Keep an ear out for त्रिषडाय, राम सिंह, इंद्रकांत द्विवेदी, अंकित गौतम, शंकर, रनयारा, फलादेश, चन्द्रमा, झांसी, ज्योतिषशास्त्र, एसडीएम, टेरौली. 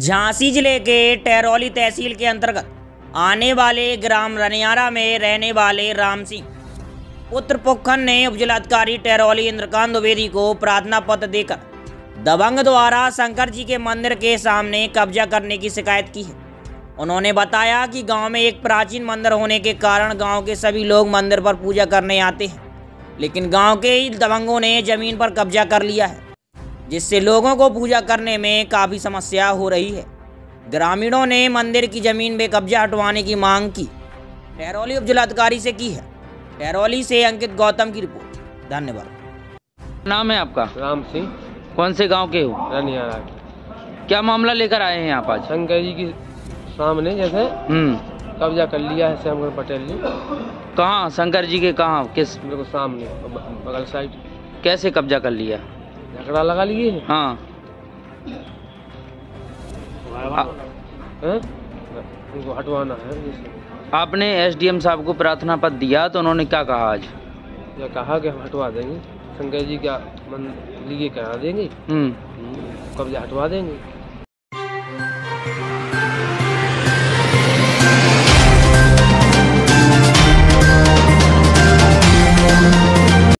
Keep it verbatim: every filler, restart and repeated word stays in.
झांसी जिले के टेरौली तहसील के अंतर्गत आने वाले ग्राम रनयारा में रहने वाले राम सिंह पुत्र पोखन ने उपजिलाधिकारी टेरौली इंद्रकांत द्विवेदी को प्रार्थना पत्र देकर दबंग द्वारा शंकर जी के मंदिर के सामने कब्जा करने की शिकायत की है। उन्होंने बताया कि गांव में एक प्राचीन मंदिर होने के कारण गांव के सभी लोग मंदिर पर पूजा करने आते हैं, लेकिन गांव के ही दबंगों ने जमीन पर कब्जा कर लिया है, जिससे लोगों को पूजा करने में काफ़ी समस्या हो रही है। ग्रामीणों ने मंदिर की जमीन में कब्जा हटवाने की मांग की टेरौली उपजिलाधिकारी से की है। टेरौली से अंकित गौतम की रिपोर्ट। धन्यवाद। नाम है आपका? राम सिंह। कौन से गांव के हो? रनयारा। क्या मामला लेकर आए हैं यहाँ पर? शंकर जी की सामने जैसे कब्जा कर लिया है श्यामगढ़ पटेल ने। कहाँ शंकर जी के? कहाँ? किस? मेरे को सामने बगल साइड। कैसे कब्जा कर लिया? झगड़ा लगा लिए। हाँ। उनको हटवाना है। आपने एसडीएम साहब को प्रार्थना पत्र दिया तो उन्होंने क्या कहा आज? या कहा कि हम हटवा देंगे, शंकर जी का मन लिए करा देंगे, कब्जा हटवा देंगे।